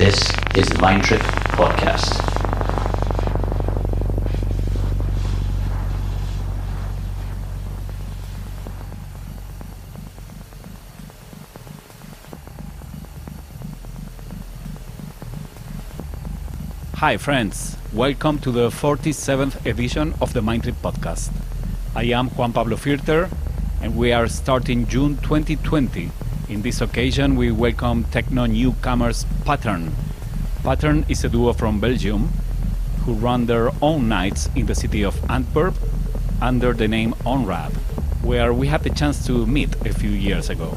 This is the MindTrip Podcast. Hi friends, welcome to the 47th edition of the MindTrip Podcast. I am Juan Pablo Fierter, and we are starting June 2020. In this occasion, we welcome techno newcomers PTTRN. PTTRN is a duo from Belgium who run their own nights in the city of Antwerp under the name OnRap, where we had the chance to meet a few years ago.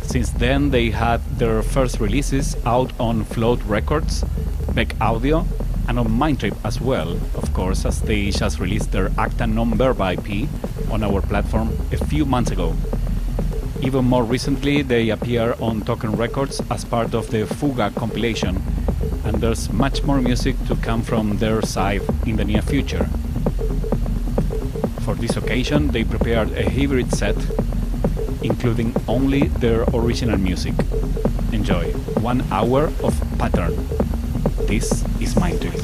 Since then, they had their first releases out on Float Records, Mac Audio, and on MindTrip as well, of course, as they just released their Acta Non Verba IP on our platform a few months ago. Even more recently, they appear on Token Records as part of the FUGA compilation, and there's much more music to come from their side in the near future. For this occasion, they prepared a hybrid set, including only their original music. Enjoy 1 hour of PTTRN. This is MindTrip.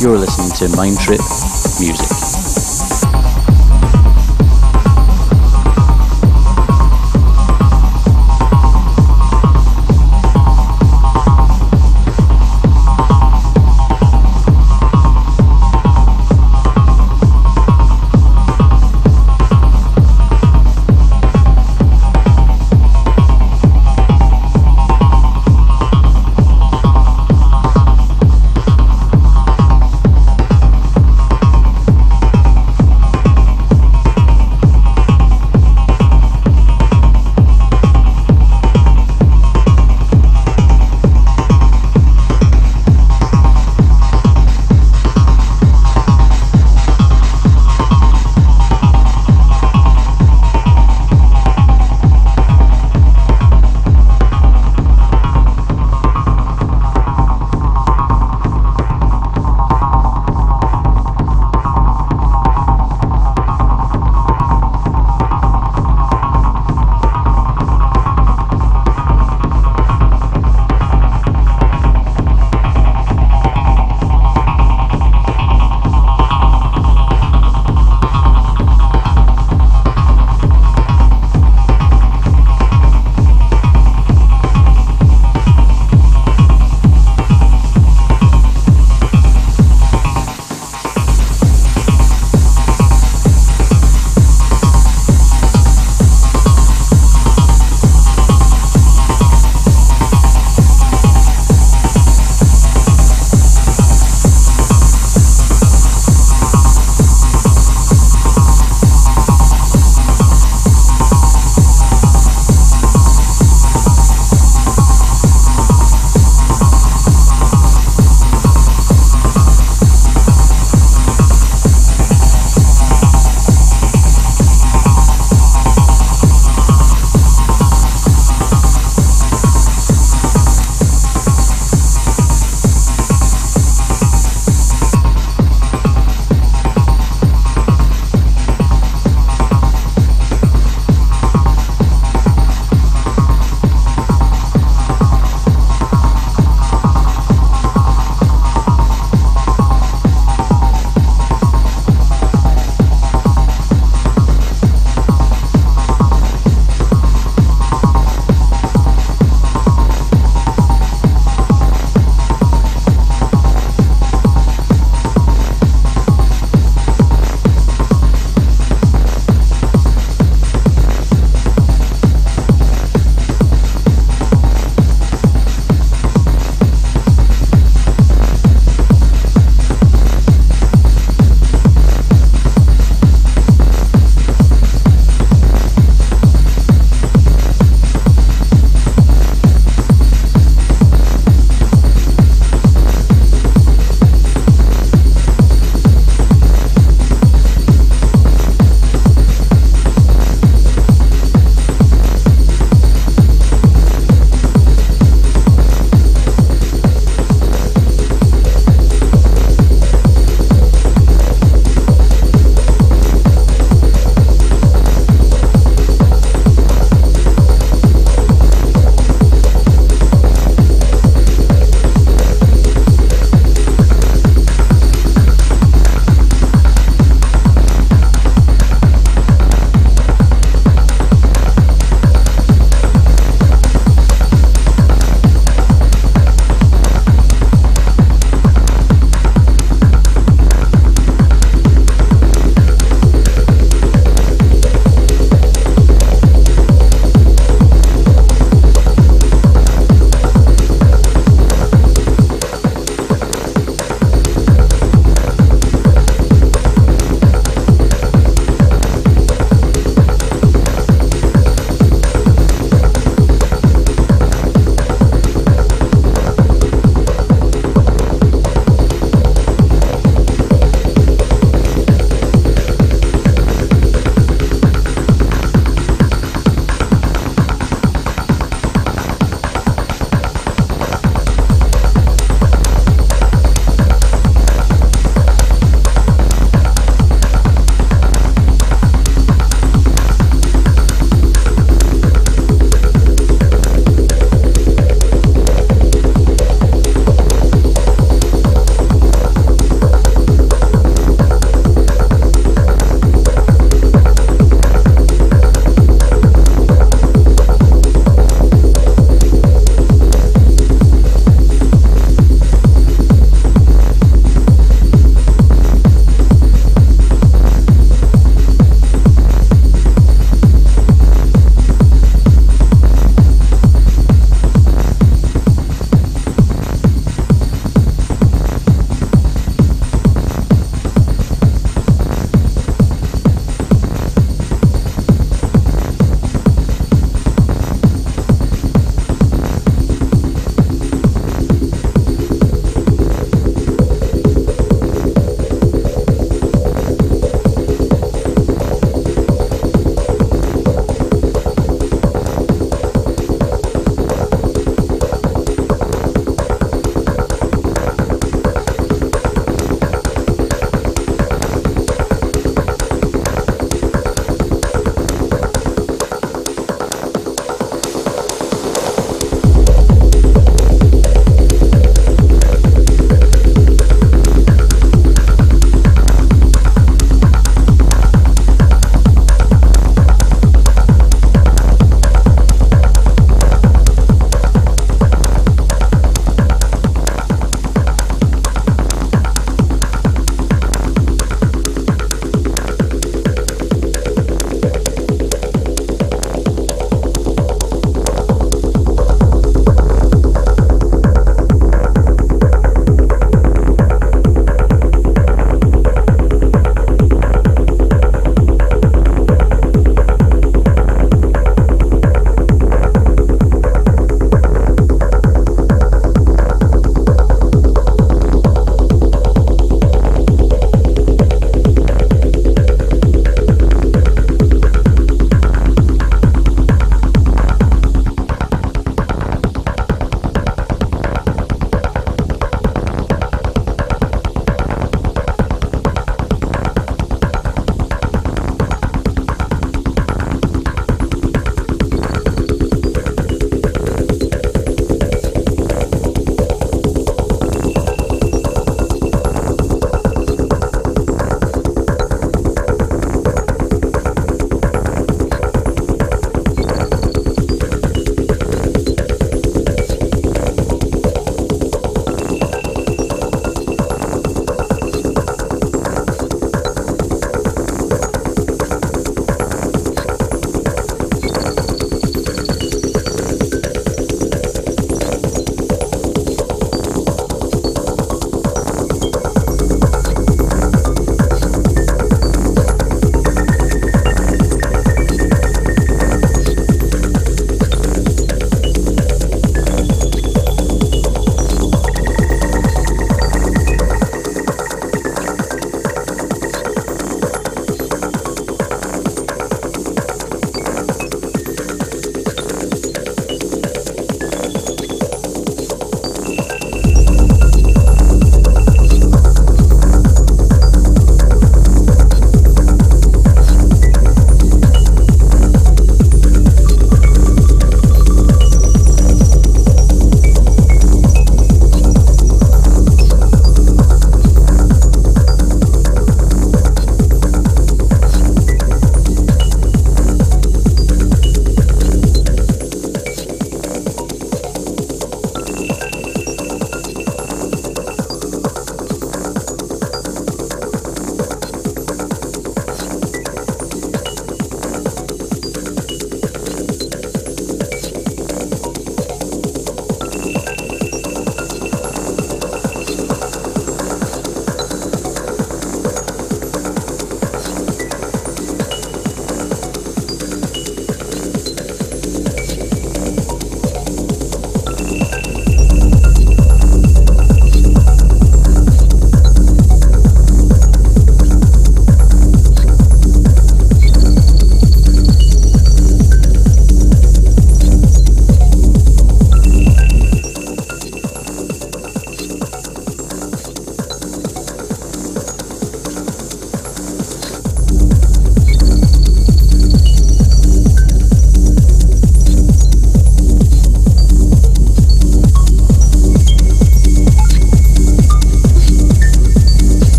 You're listening to MindTrip Music.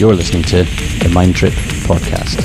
You're listening to the MindTrip Podcast.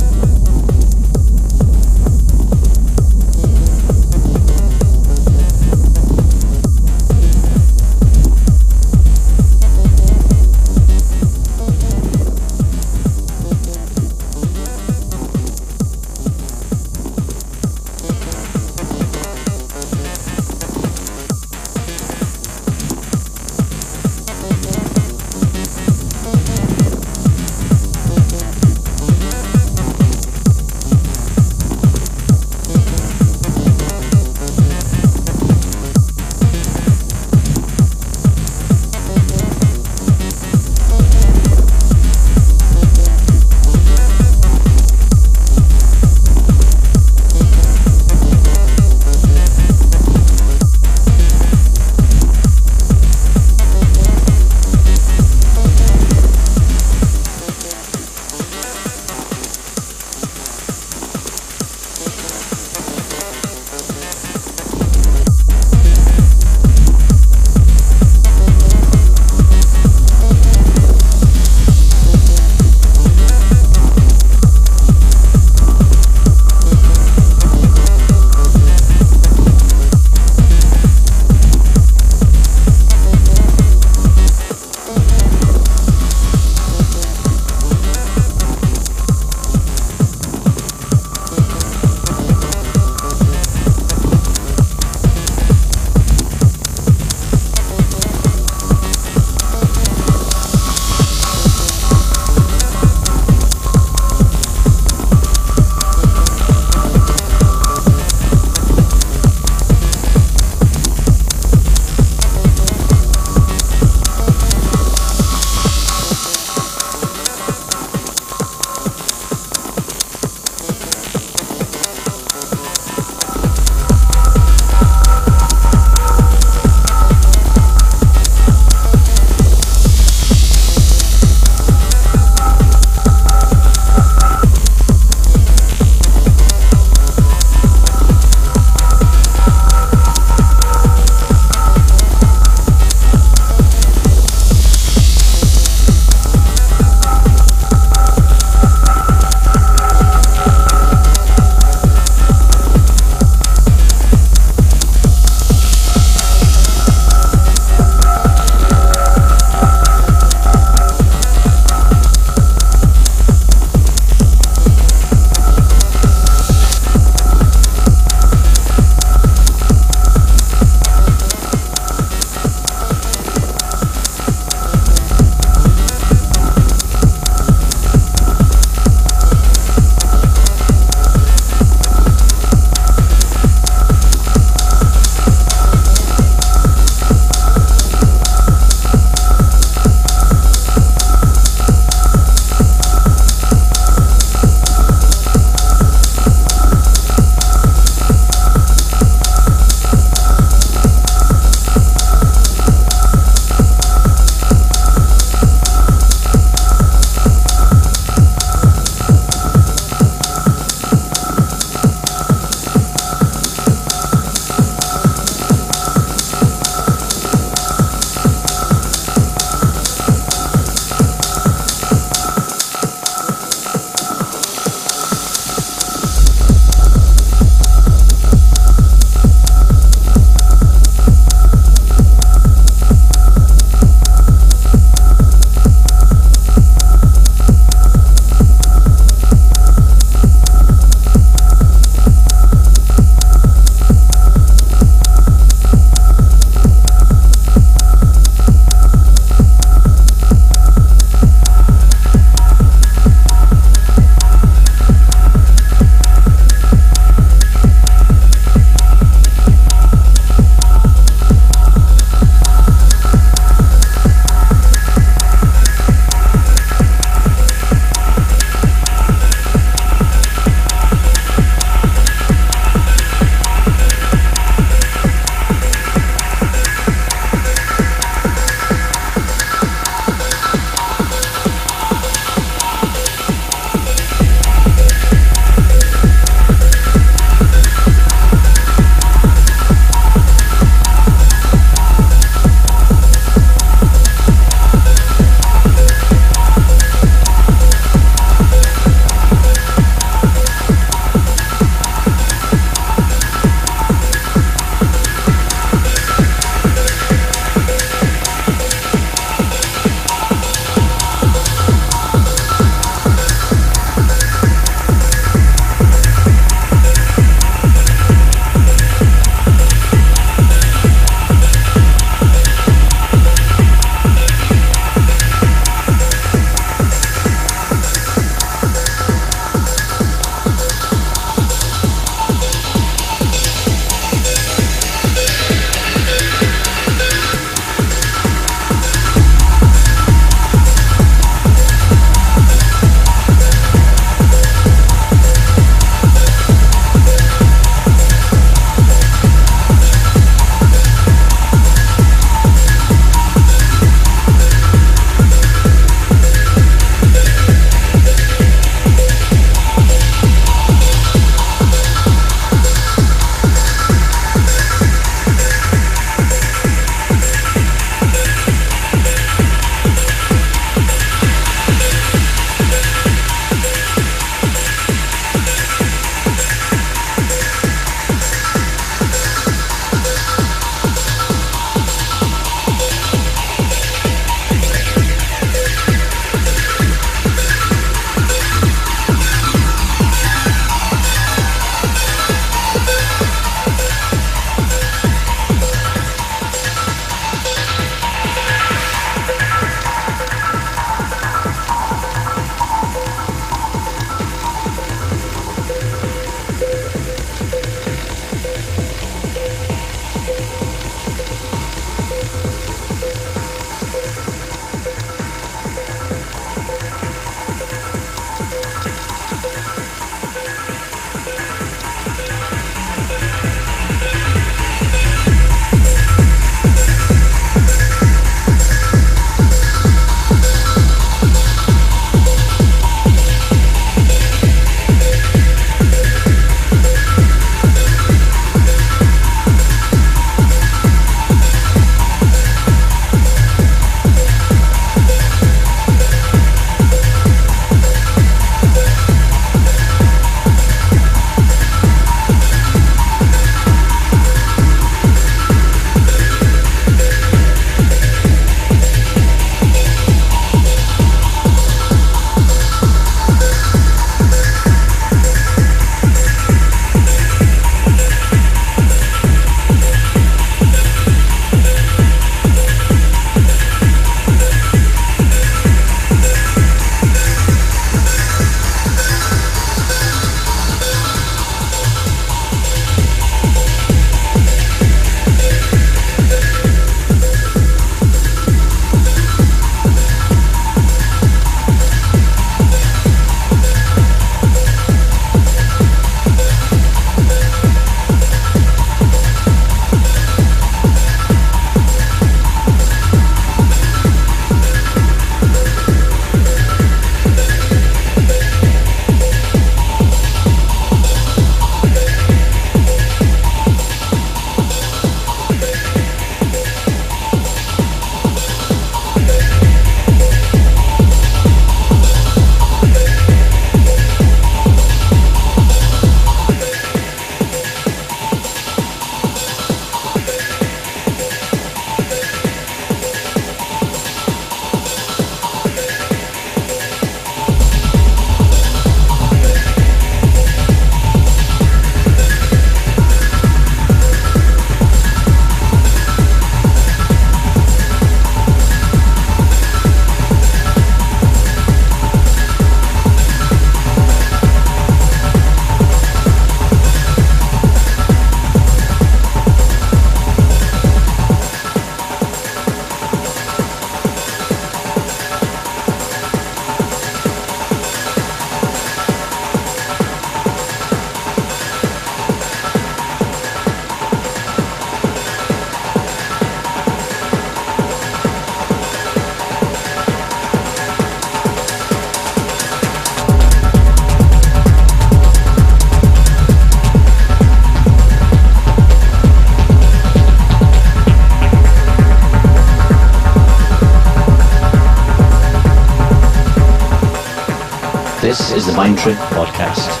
This is the MindTrip Podcast.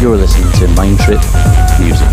You're listening to MindTrip Music.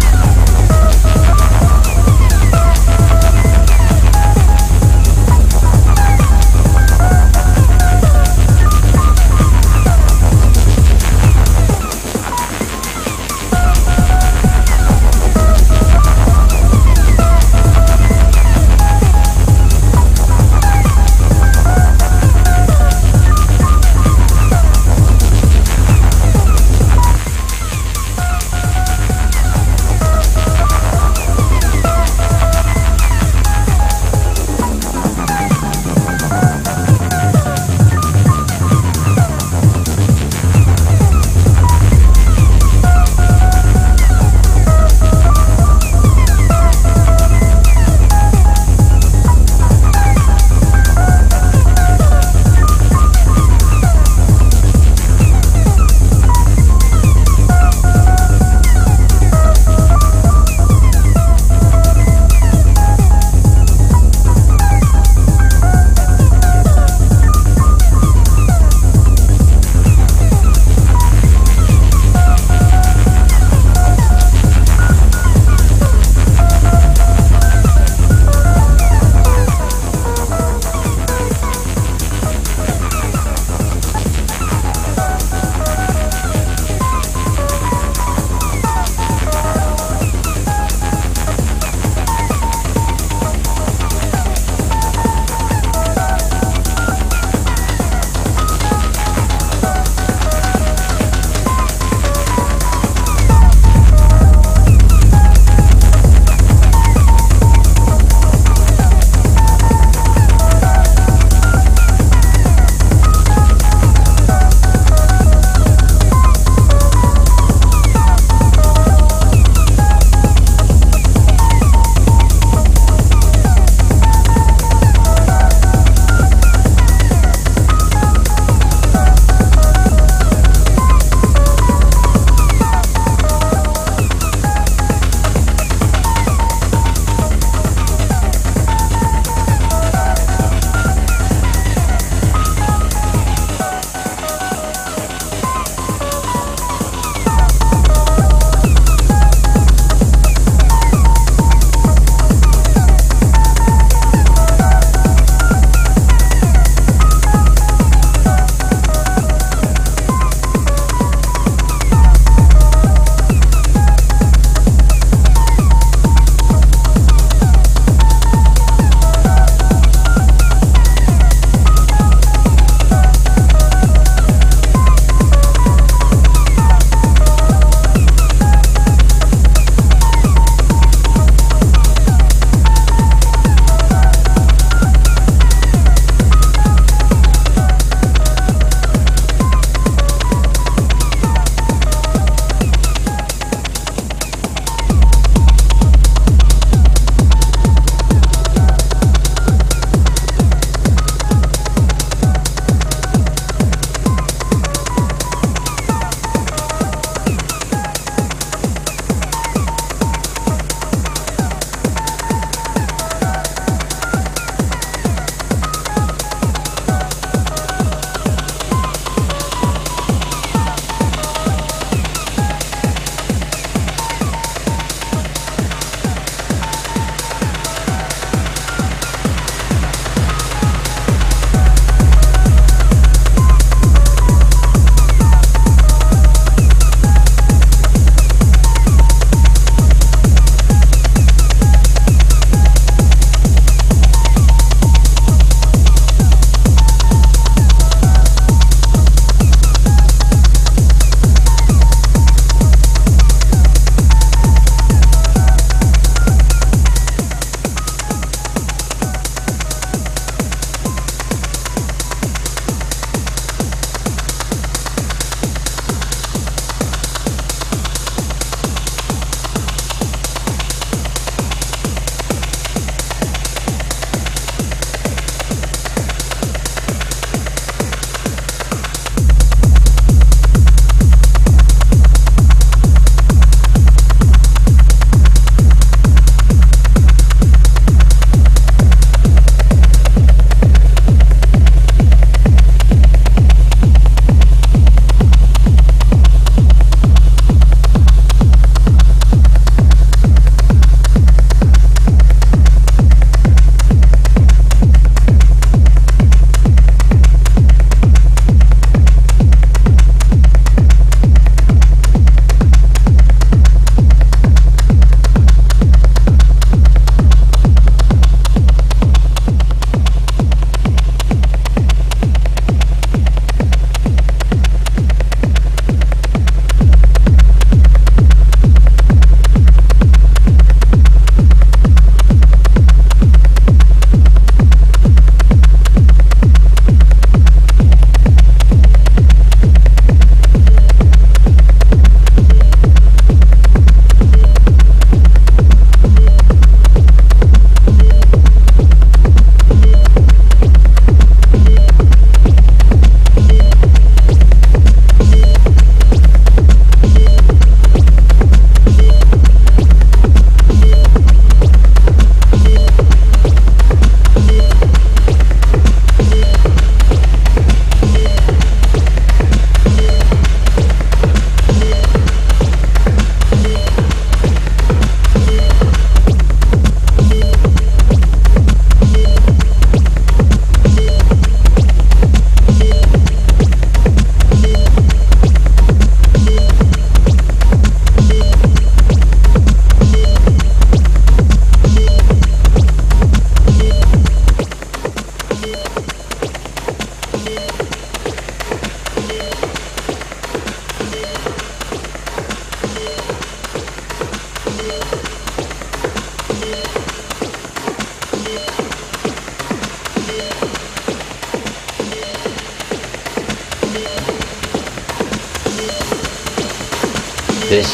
This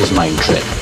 is MindTrip.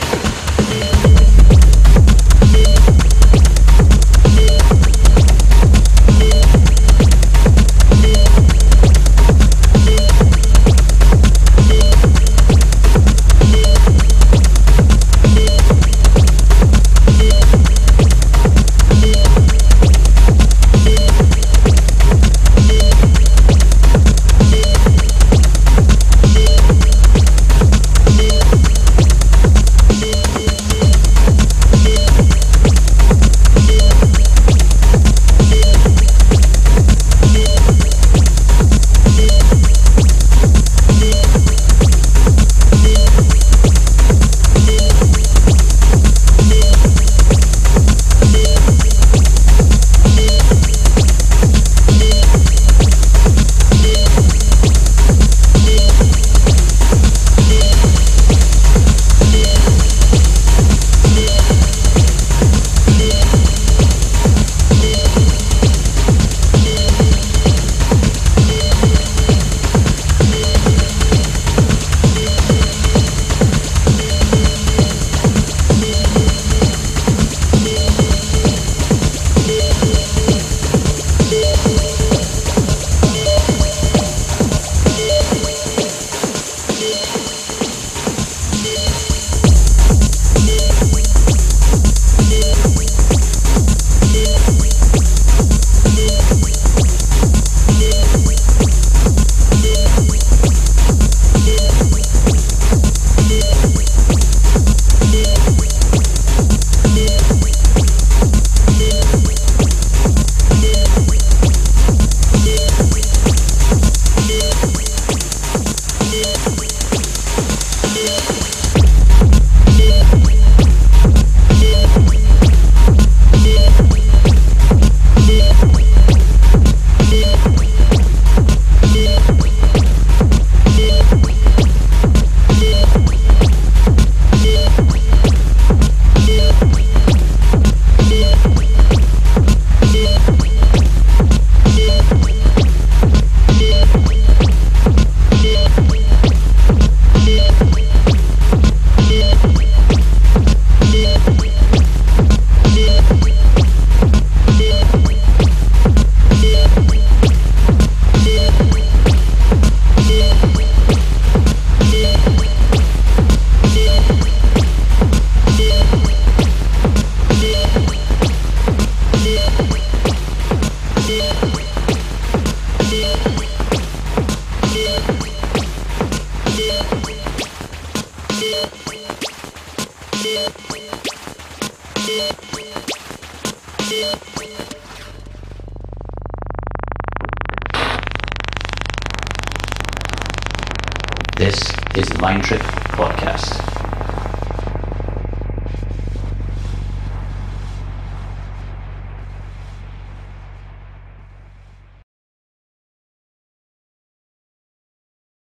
This is the MindTrip Podcast.